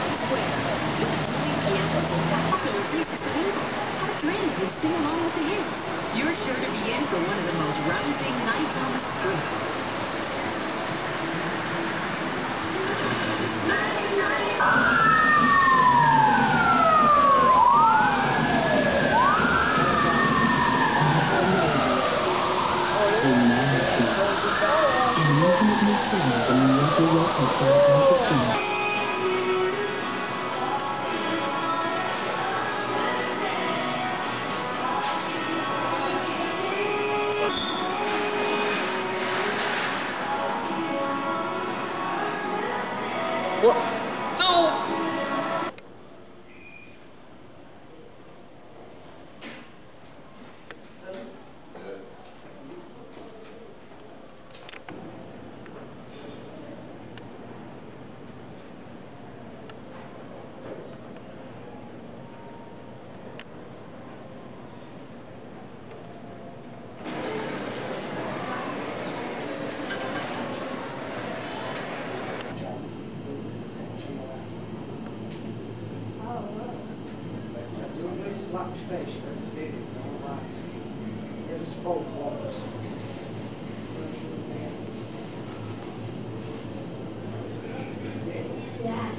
town square. Look to leave the entrance and that often increases the bingo. Have a drink and sing along with the hits. You're sure to be in for one of the most rousing nights on the street. Slapped fish, I've never seen it in my life. It was full of waters. Yeah.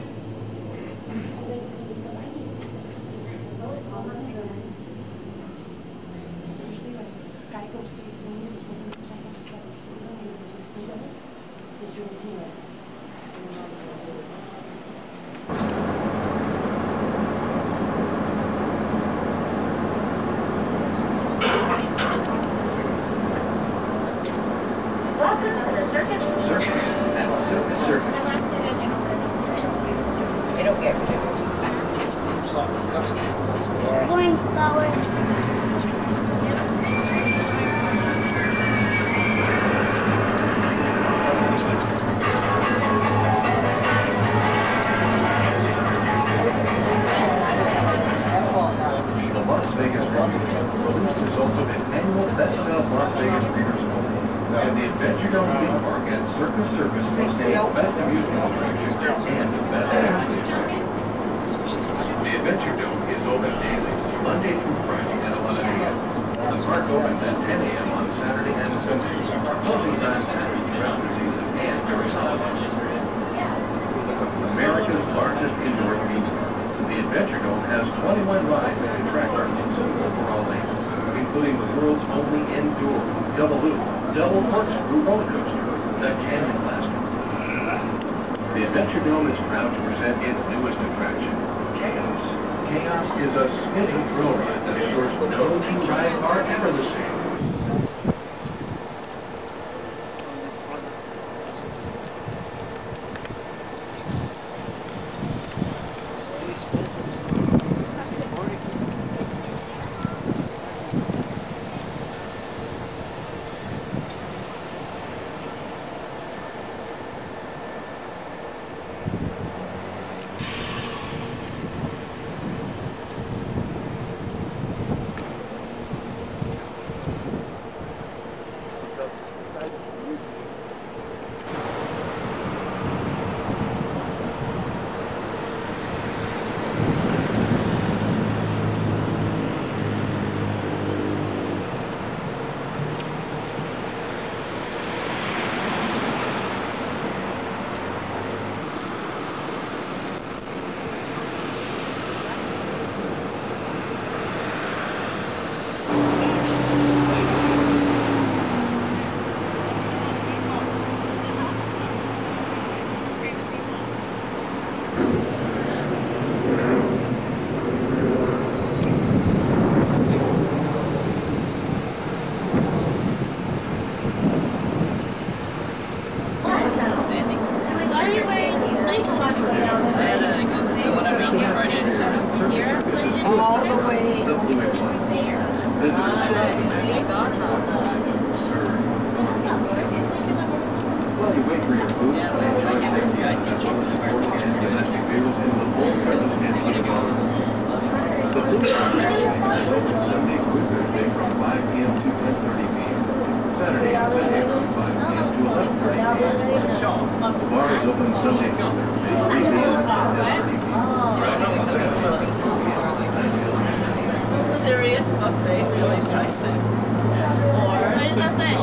The Adventure Dome is proud to present its newest attraction, Chaos. Chaos is a spinning thrill ride that ensures no two rides are ever the same. The bar is open Sunday. Texas. Or what does that say?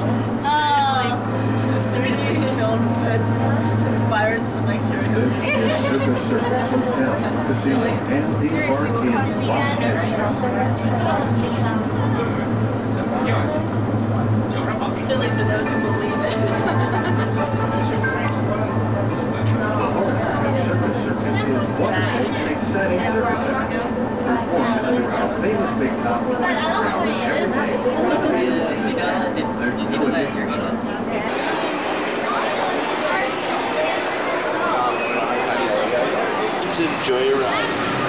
Seriously filled with virus and bacteria. Seriously, what question again? Silly to those who believe it. Enjoy your ride.